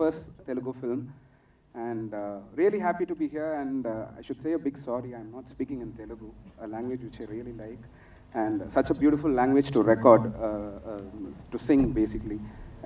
first Telugu film, and really happy to be here. And I should say a big sorry, I'm not speaking in Telugu, a language which I really like, and such a beautiful language to record, to sing basically.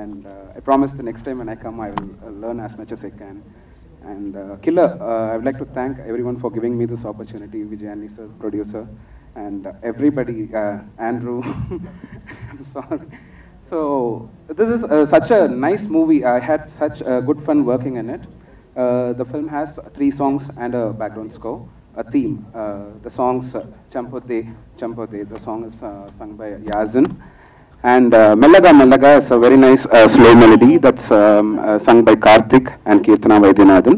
And I promise the next time when I come, I will learn as much as I can. And Killer, I would like to thank everyone for giving me this opportunity, Vijay Antony sir, producer, and everybody, Andrew, I'm sorry. So this is such a nice movie. I had such good fun working in it. The film has 3 songs and a background score, a theme. The songs Champote, Champote, the song is sung by Yazin. And Mellaga, Mellaga is a very nice slow melody that's sung by Karthik and Keertana Vaidyanathan.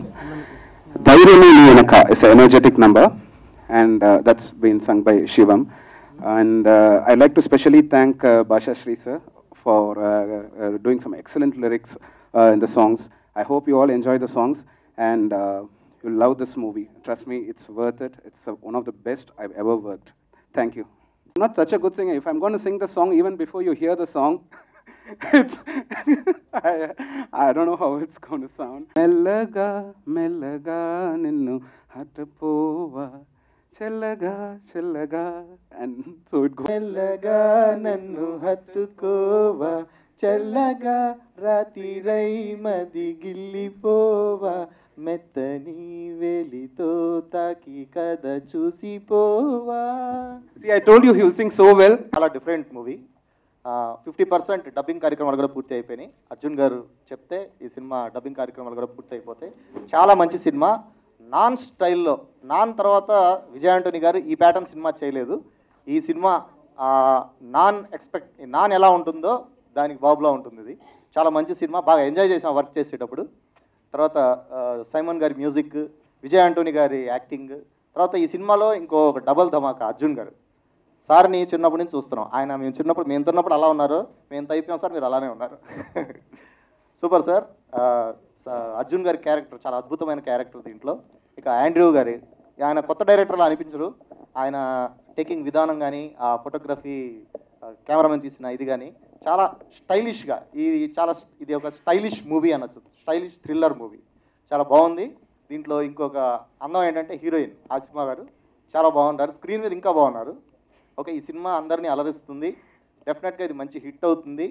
Dhairyam Ennaka is an energetic number, and that's been sung by Shivam. And I'd like to especially thank Basha Sri sir for doing some excellent lyrics in the songs. I hope you all enjoy the songs, and you'll love this movie. Trust me, it's worth it. It's one of the best I've ever worked. Thank you. I'm not such a good singer. If I'm going to sing the song even before you hear the song, it's I don't know how it's going to sound. Mellaga, mellaga, ninnu hatapova. Chellaga, chellaga, and so it goes. Chellaga, nannu hattukova. Chellaga, rati rai madi gillipova. Mettani velito taki kada chusipova. See, I told you he will sing so well. It's a different movie. 50% dubbing కార్యక్రమాలు కూడా పూర్తి అయిపోయినాయి. అర్జున్ గారు చెప్తే ఈ cinema dubbing కార్యక్రమాలు కూడా పూర్తి అయిపోతాయి. చాలా మంచి సినిమా. నాన్ స్టైల్లో, నాన్ తర్వాత విజయ్ ఆంటోనీ గారు ఈ ప్యాటర్న్ సినిమా చేయలేదు. ఈ సినిమా నాన్ ఎలా ఉంటుందో దానికి బాబులా ఉంటుంది. ఇది చాలా మంచి సినిమా, బాగా ఎంజాయ్ చేసాం వర్క్ చేసేటప్పుడు. తర్వాత సైమన్ గారి మ్యూజిక్, విజయ్ ఆంటోనీ గారి యాక్టింగ్, తర్వాత ఈ సినిమాలో ఇంకో డబల్ ధమాకా అర్జున్ గారు. సార్ని చిన్నప్పటి నుంచి చూస్తున్నాం, ఆయన మేము చిన్నప్పుడు మేము తిన్నప్పుడు అలా ఉన్నారు, మేము తైపోయాం సార్ మీరు అలానే ఉన్నారు. Super sir. అర్జున్ గారి క్యారెక్టర్ చాలా అద్భుతమైన క్యారెక్టర్ దీంట్లో. ఇక ఆండ్రూ గారి, ఆయన కొత్త డైరెక్టర్లా అనిపించరు. ఆయన టేకింగ్ విధానం కానీ, ఆ ఫోటోగ్రఫీ, కెమెరామెన్ తీసిన ఇది కానీ చాలా స్టైలిష్గా, ఇది ఒక స్టైలిష్ మూవీ అనొచ్చు, స్టైలిష్ థ్రిల్లర్ మూవీ. చాలా బాగుంది. దీంట్లో ఇంకొక అందం ఏంటంటే హీరోయిన్ ఆషిమా గారు చాలా బాగున్నారు, స్క్రీన్ మీద ఇంకా బాగున్నారు. ఓకే, ఈ సినిమా అందరినీ అలరిస్తుంది. డెఫినెట్గా ఇది మంచి హిట్ అవుతుంది.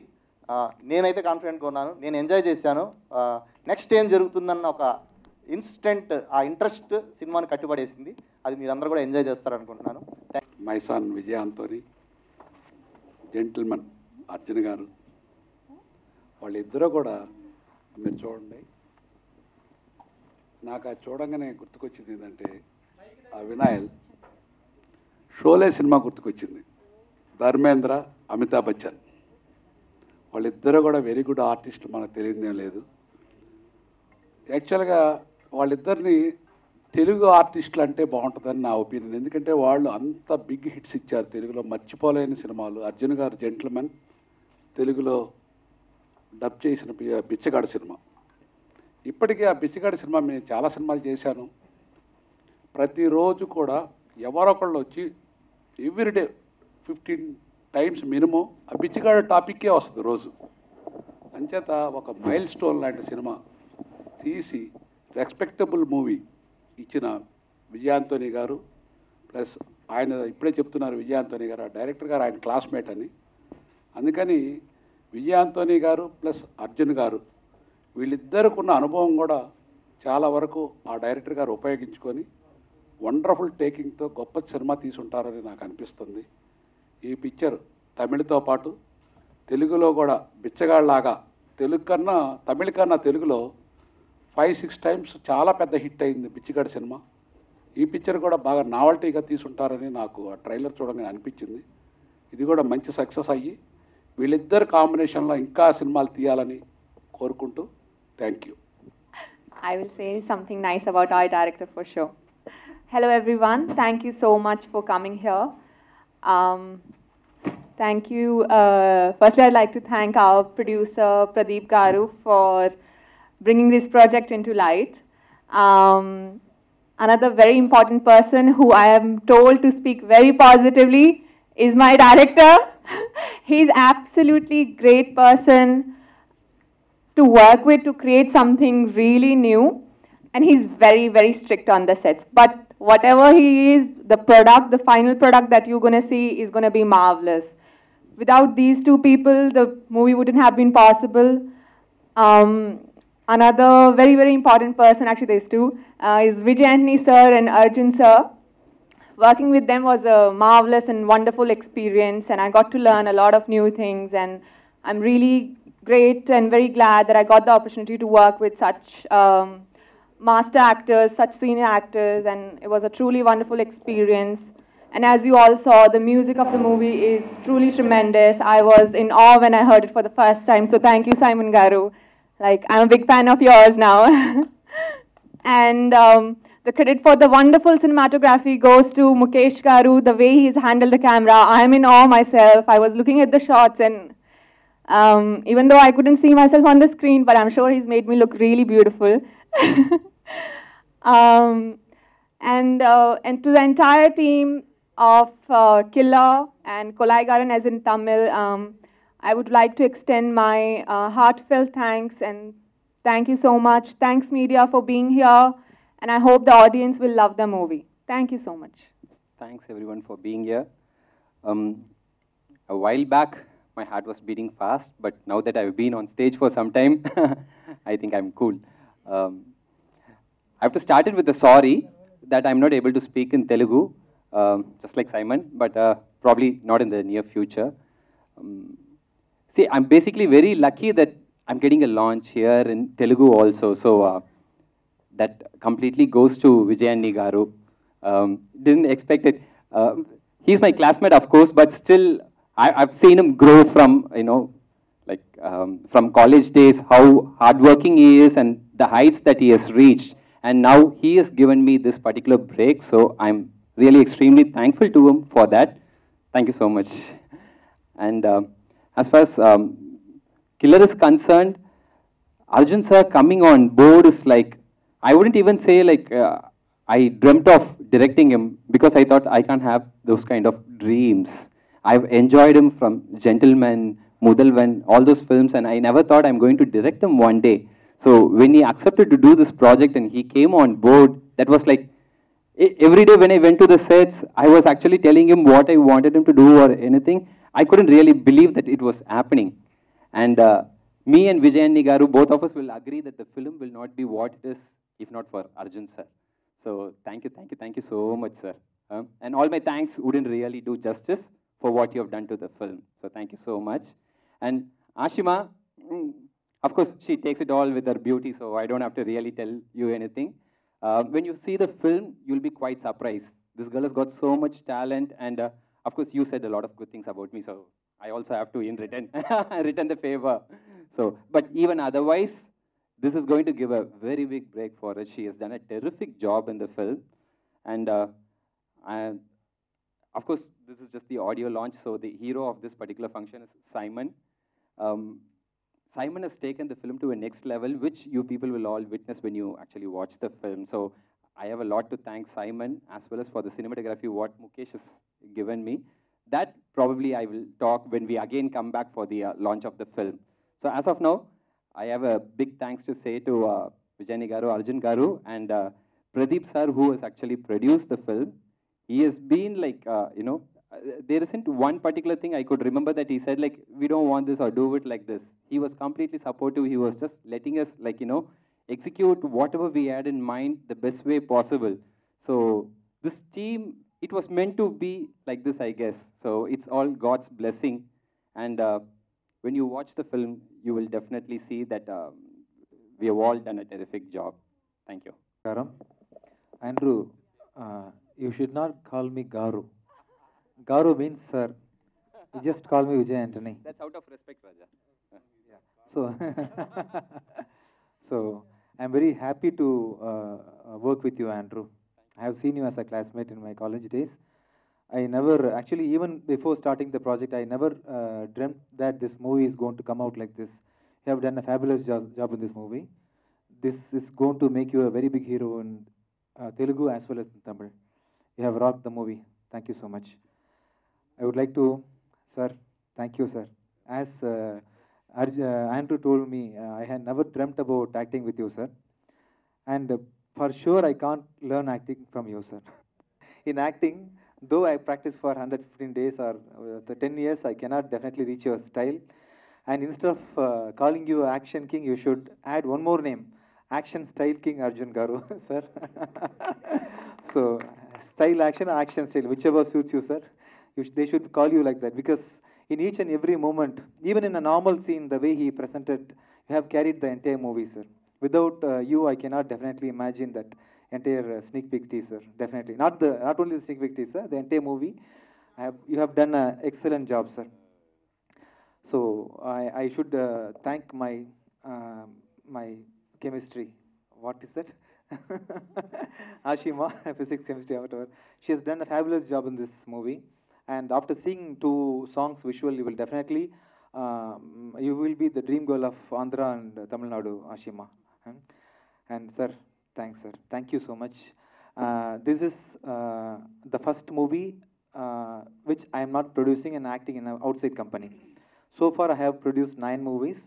నేనైతే కాన్ఫిడెంట్గా ఉన్నాను, నేను ఎంజాయ్ చేశాను. నెక్స్ట్ ఏం జరుగుతుందన్న ఒక ఇన్స్టెంట్ ఆ ఇంట్రెస్ట్ సినిమాని కట్టుబడేసింది. అది మీరందరూ కూడా ఎంజాయ్ చేస్తారనుకుంటున్నాను. My son Vijay Antony, gentleman Arjun గారు, వాళ్ళిద్దరూ కూడా మీరు చూడండి. నాకు అది చూడంగానే గుర్తుకొచ్చింది ఏంటంటే ఆ వినాయల్ షోలే సినిమా గుర్తుకొచ్చింది. ధర్మేంద్ర, అమితాబ్ బచ్చన్ వాళ్ళిద్దరూ కూడా వెరీ గుడ్ ఆర్టిస్ట్, మనకు తెలియదేం లేదు. యాక్చువల్గా వాళ్ళిద్దరిని తెలుగు ఆర్టిస్టులు అంటే బాగుంటుందని నా ఒపీనియన్. ఎందుకంటే వాళ్ళు అంత బిగ్ హిట్స్ ఇచ్చారు తెలుగులో, మర్చిపోలేని సినిమాలు. అర్జున్ గారు జెంటిల్మెన్ తెలుగులో డబ్ చేసిన పిచ్చగాడు సినిమా. ఇప్పటికీ ఆ పిచ్చగాడు సినిమా నేను చాలా సినిమాలు చేశాను. ప్రతిరోజు కూడా ఎవరొకళ్ళు వచ్చి ఎవ్రీడే 15 times మినిమం ఆ పిచ్చగాడు టాపిక్కే వస్తుంది రోజు. అంచేత ఒక మైల్ స్టోన్ లాంటి సినిమా తీసి రెస్పెక్టబుల్ మూవీ ఇచ్చిన విజయ్ ఆంటోనీ గారు, ప్లస్ ఆయన ఇప్పుడే చెప్తున్నారు విజయ్ ఆంటోనీ గారు ఆ డైరెక్టర్ గారు ఆయన క్లాస్మేట్ అని. అందుకని విజయ్ ఆంటోనీ గారు ప్లస్ అర్జున్ గారు వీళ్ళిద్దరికున్న అనుభవం కూడా చాలా వరకు ఆ డైరెక్టర్ గారు ఉపయోగించుకొని వండర్ఫుల్ టేకింగ్తో గొప్ప సినిమా తీసుంటారని నాకు అనిపిస్తుంది. ఈ పిక్చర్ తమిళతో పాటు తెలుగులో కూడా బిచ్చగాళ్ళలాగా, తెలుగు కన్నా తమిళ కన్నా తెలుగులో 5-6 times చాలా పెద్ద హిట్ అయింది పిచ్చిగాడి సినిమా. ఈ పిక్చర్ కూడా బాగా నావల్టీగా తీసుంటారని నాకు ఆ ట్రైలర్ చూడగానే అనిపించింది. ఇది కూడా మంచి సక్సెస్ అయ్యి వీళ్ళిద్దరు కాంబినేషన్లో ఇంకా సినిమాలు తీయాలని కోరుకుంటూ thank you. I will say something nice about our director for sure. Hello everyone, thank you so much for coming here. Thank you. Firstly, I'd like to thank our producer Pradeep Garu for bringing this project into light. Another very important person who I am told to speak very positively is my director. He's absolutely great person. to work with to create something really new. And he's very, very strict on the sets. But whatever he is, the product, the final product that you're going to see is going to be marvelous. Without these two people, the movie wouldn't have been possible. Another very, very important person, actually there's two, is Vijay Antony sir and Arjun sir. Working with them was a marvelous and wonderful experience, and I got to learn a lot of new things, and I'm really great and very glad that I got the opportunity to work with such master actors, such senior actors, and it was a truly wonderful experience. And as you all saw, the music of the movie is truly tremendous. I was in awe when I heard it for the first time, so thank you, Simon Garu. Like, I'm a big fan of yours now. And the credit for the wonderful cinematography goes to Mukesh Garu, the way he's handled the camera. I'm in awe myself. I was looking at the shots, and even though I couldn't see myself on the screen, but I'm sure he's made me look really beautiful. And to the entire team of Killer and Kolaigaran, as in Tamil, I would like to extend my heartfelt thanks, and thank you so much. Thanks, media, for being here, and I hope the audience will love the movie. Thank you so much. Thanks, everyone, for being here. A while back, my heart was beating fast, but now that I've been on stage for some time, I think I'm cool. I have to start it with a sorry that I'm not able to speak in Telugu, just like Simon, but probably not in the near future. See, I'm basically very lucky that I'm getting a launch here in Telugu also. So that completely goes to Vijay Antony Garu. Didn't expect it. He's my classmate, of course, but still, I've seen him grow from, you know, like from college days, how hardworking he is and the heights that he has reached. And now he has given me this particular break. So I'm really extremely thankful to him for that. Thank you so much. And as far as Killer is concerned, Arjun sir coming on board is like, I wouldn't even say like I dreamt of directing him, because I thought I can't have those kind of dreams. I've enjoyed him from Gentleman, Mudalvan, all those films, and I never thought I'm going to direct him one day. So when he accepted to do this project and he came on board, that was like, every day when I went to the sets, I was actually telling him what I wanted him to do or anything. I couldn't really believe that it was happening. And me and Vijay Antony Garu, both of us will agree that the film will not be what it is if not for Arjun sir. So thank you so much, sir. And all my thanks wouldn't really do justice for what you have done to the film. So thank you so much. And Ashima, of course, she takes it all with her beauty, so I don't have to really tell you anything. When you see the film, you'll be quite surprised. This girl has got so much talent, and of course, you said a lot of good things about me, so I also have to, in return, return the favor. So, but even otherwise, this is going to give a very big break for her. She has done a terrific job in the film. And of course, this is just the audio launch, so the hero of this particular function is Simon. Simon has taken the film to a next level, which you people will all witness when you actually watch the film. So I have a lot to thank Simon, as well as for the cinematography, what Mukesh has given me. That probably I will talk when we again come back for the launch of the film. So as of now, I have a big thanks to say to Vijay Antony Garu, Arjun Garu, and Pradeep sir, who has actually produced the film. He has been like, you know, there isn't one particular thing I could remember that he said, like, we don't want this or do it like this. He was completely supportive. He was just letting us, like, you know, execute whatever we had in mind the best way possible. So this team, it was meant to be like this, I guess. So it's all God's blessing. And when you watch the film, you will definitely see that we have all done a terrific job. Thank you. Garam, Andrew, you should not call me Garu. Garu means sir. You just call me Vijay Antony. That's out of respect, Raja. Yeah. So, so I'm very happy to work with you, Andrew. I have seen you as a classmate in my college days. I never, actually, even before starting the project, I never dreamt that this movie is going to come out like this. You have done a fabulous job in this movie. This is going to make you a very big hero in Telugu as well as in Tamil. You have rocked the movie. Thank you so much. I would like to, sir, thank you, sir. As Andrew told me, I had never dreamt about acting with you, sir. And for sure, I can't learn acting from you, sir. In acting, though I practice for 115 days or 10 years, I cannot definitely reach your style. And instead of calling you Action King, you should add one more name, Action Style King Arjun Garu, sir. So, style action or action style, whichever suits you, sir. They should call you like that, because in each and every moment, even in a normal scene, the way he presented, you have carried the entire movie, sir. Without you, I cannot definitely imagine that entire sneak peek teaser, definitely. Not only the sneak peek teaser, the entire movie. You have done an excellent job, sir. So I should thank my my chemistry. What is that? Ashima, physics, chemistry, whatever. She has done a fabulous job in this movie. And after seeing 2 songs visual, you will definitely you will be the dream girl of Andhra and Tamil Nadu, Ashima. And sir, thanks, sir. Thank you so much. This is the first movie which I am not producing and acting in an outside company. So far, I have produced 9 movies,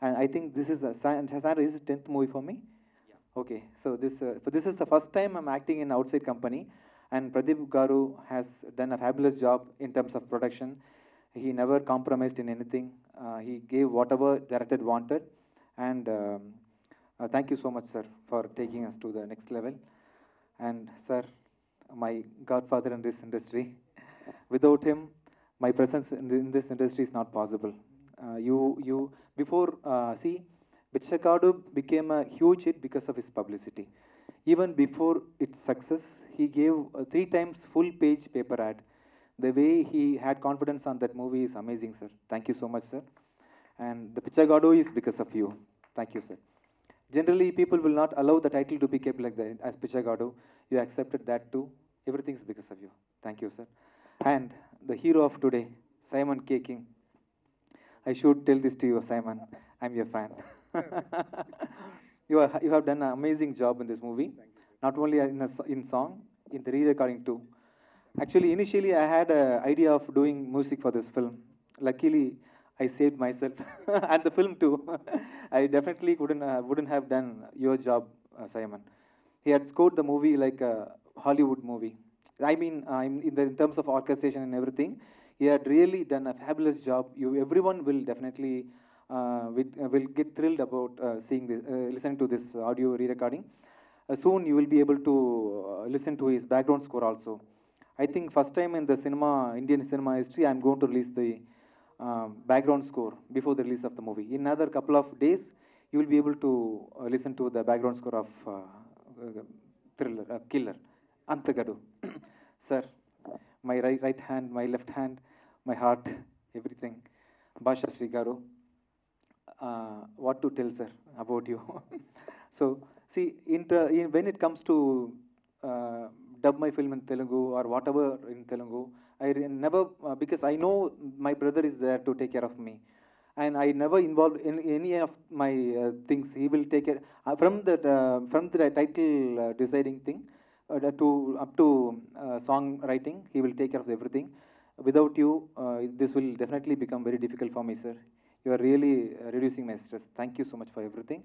and I think this is the 10th movie for me. Yeah. Okay, so this is the first time I'm acting in an outside company, and Pradeep Garu has done a fabulous job in terms of production. He never compromised in anything. He gave whatever director wanted, and thank you so much, sir, for taking us to the next level. And sir, my godfather in this industry. Without him, my presence in this industry is not possible. See, Pichagadu became a huge hit because of his publicity. Even before its success, he gave 3 times full-page paper ad. The way he had confidence on that movie is amazing, sir. Thank you so much, sir. And the Pichagadu is because of you. Thank you, sir. Generally, people will not allow the title to be kept like that as Pichagadu. You accepted that too. Everything is because of you. Thank you, sir. And the hero of today, Simon K. King. I should tell this to you, Simon. I'm your fan. You have done an amazing job in this movie. Not only in song, in the re-recording too. Actually, initially, I had an idea of doing music for this film. Luckily, I saved myself and the film too. I definitely wouldn't have done your job, Simon. He had scored the movie like a Hollywood movie. I mean, in terms of orchestration and everything, he had really done a fabulous job. Everyone will definitely will get thrilled about seeing this, listening to this audio re-recording. Soon you will be able to listen to his background score also. I think first time in the cinema, Indian cinema history, I'm going to release the background score before the release of the movie. In another couple of days, you will be able to listen to the background score of Killer. Pichagadu. Sir, my right hand, my left hand, my heart, everything. Basha Sri Garu, what to tell, sir, about you? So, see, when it comes to dub my film in Telugu or whatever in Telugu, I never, because I know my brother is there to take care of me. And I never involve in any of my things. He will take care. From the title deciding thing, up to songwriting, he will take care of everything. Without you, this will definitely become very difficult for me, sir. You are really reducing my stress. Thank you so much for everything.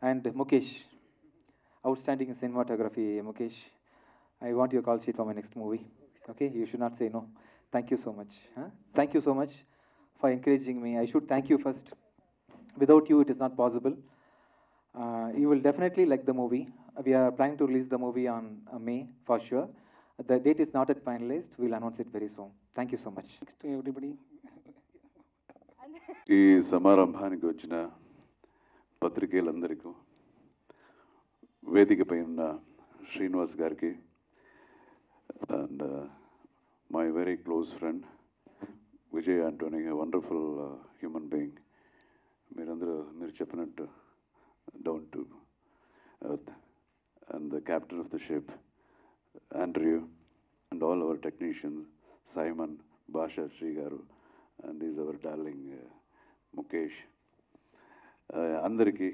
And Mukesh, outstanding in cinematography, Mukesh. I want your call sheet for my next movie. Okay, you should not say no. Thank you so much. Huh? Thank you so much for encouraging me. I should thank you first. Without you, it is not possible. You will definitely like the movie. We are planning to release the movie on May, for sure. The date is not yet finalized. We'll announce it very soon. Thank you so much. Thanks to everybody. Ee samarambhaniki vachina patrikelandariki vedika paina Srinivas gariki and my very close friend Vijay Antony, a wonderful human being. Meerandaru meer cheppanattu down to earth, and the captain of the ship, Andrew, and all our technicians, Simon, Basha, Sri Garu, and these our darling Mukesh. Andariki,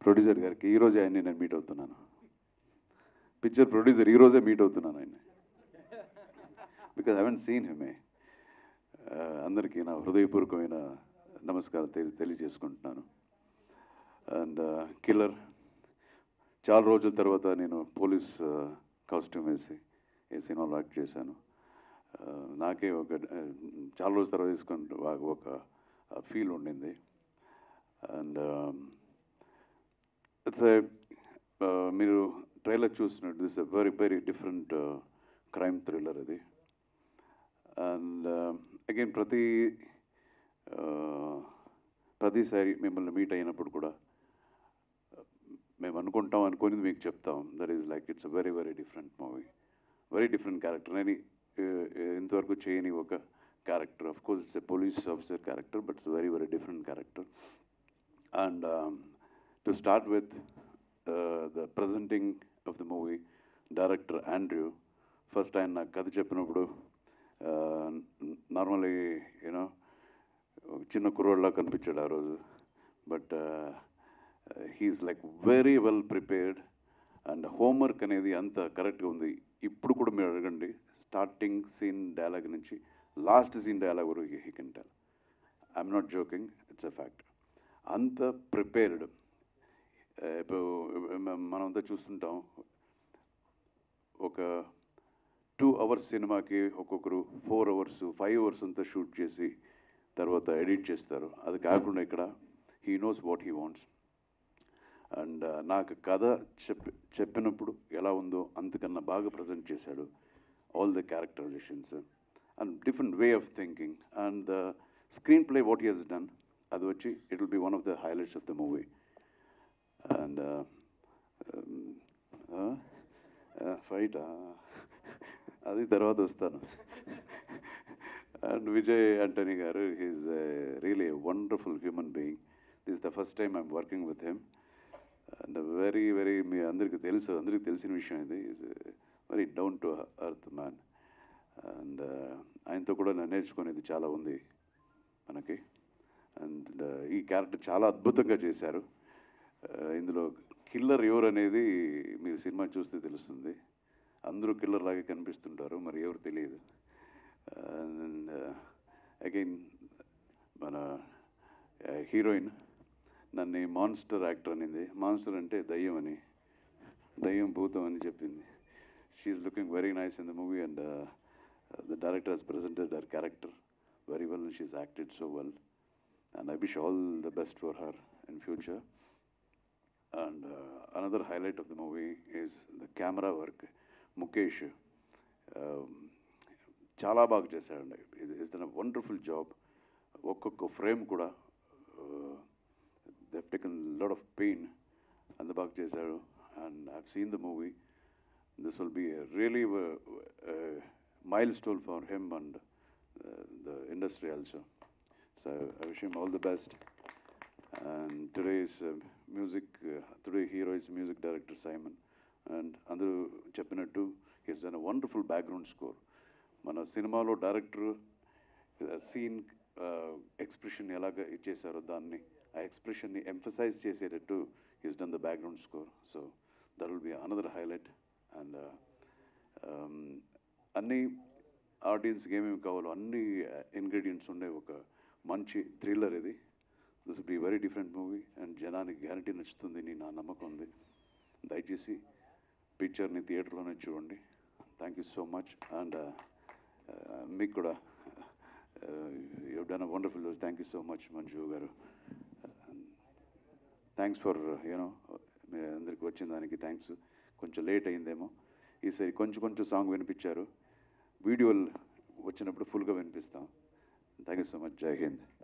producer gariki, ee roju ayyanni nenu meet avutunnanu. Picture producer ee roje meet avutunnanu ayyanni. Because I haven't seen him. Andariki na hridayapurkamaina నమస్కారం తెలియజేసుకుంటున్నాను. And killer చాలా రోజుల తర్వాత నేను police costume వేసి సినిమాలో act చేశాను. నాకే ఒక చాలా రోజుల తర్వాత తీసుకుంటూ ఒక ఫీల్ ఉండింది. అండ్ ఇట్స్ మీరు ట్రైలర్ చూసినట్టు this a very very different crime thriller అది. అండ్ అగైన్ ప్రతిసారి మిమ్మల్ని మీట్ అయినప్పుడు కూడా మేము అనుకుని మీకు చెప్తాం that is like it's very very different movie, very different character. నేను ఇంతవరకు చేయని ఒక character. Of course it's a police officer character, but it's very very different character. And to start with the presenting of the movie, director Andrew, first time నాకు కథ చెప్పినప్పుడు normally you know చిన్న కుర్రోడ్లా కనిపించాడు ఆ రోజు. But he's like very well prepared and homework అనేది అంత కరెక్ట్గా ఉంది. ఇప్పుడు కూడా మీరు అడగండి, స్టార్టింగ్ సీన్ డైలాగ్ నుంచి లాస్ట్ సీన్ డైలాగ్ వరకు he can tell. I'm not joking, it's a fact. అంత ప్రిపేర్డ్. ఇప్పుడు మనంతా చూస్తుంటాం ఒక 2 hours సినిమాకి ఒక్కొక్కరు 4 hours 5 hours అంతా షూట్ చేసి తర్వాత ఎడిట్ చేస్తారు. అది కాకుండా ఇక్కడ he knows what he wants. And నాకు కథ చెప్పినప్పుడు ఎలా ఉందో అంతకన్నా బాగా ప్రజెంట్ చేశాడు. All the characterisations and different way of thinking and the screenplay what he he's done, అది వచ్చి it will be one of the highlights of the movie. And fight adi tarvata vastanu. And Vijay Antony garu, he is really a wonderful human being. This is the first time I'm working with him and a very very me andriki telisina vishayam idi. He is a very down to earth man and ayantho kuda nerchukonedi chaala undi manaki. And ee character chaala adbhutanga chesaru. ఇందులో killer ఎవరు అనేది మీరు cinema చూస్తే తెలుస్తుంది. అందరూ killer లాగే కనిపిస్తుంటారు, మరి ఎవరు తెలియదు. అండ్ అగైన్ మన హీరోయిన్ నన్ను మాన్స్టర్ యాక్టర్ అనింది. మాన్స్టర్ అంటే దయ్యం అని, దయ్యం భూతం అని చెప్పింది. She's looking very nice in the movie and the director has presented her character very well and she's acted so well and I wish all the best for her in future. And another highlight of the movie is the camera work. Mukesh chala baga chesadu. He's done a wonderful job. Okkokka frame kuda they've taken a lot of pain and the baga chesadu. And I've seen the movie. This will be a really a milestone for him and the industry also. So I wish him all the best. And today hero is music director Simon, and Andrew cheppinattu he has done a wonderful background score. Mana cinema lo director scene expression elaga ichesaro danni aa expression ni emphasize chesetattu he has done the background score. So that will be another highlight. And anni audience game em kavalo anni ingredients unde oka manchi thriller idi. This will be a very different movie and janani guarantee nachutundi ni na namaku undi. Dayachesi picture ni theater lone chudandi. Thank you so much. And meeku kuda you have done a wonderful job. Thank you so much Manju garu. Thanks for mee andariki vachin daniki thanks. Koncham late ayindemo, ee sari koncham song vinipicharu, video vachinappudu full ga vinipistam. Thank you so much. Jai Hind.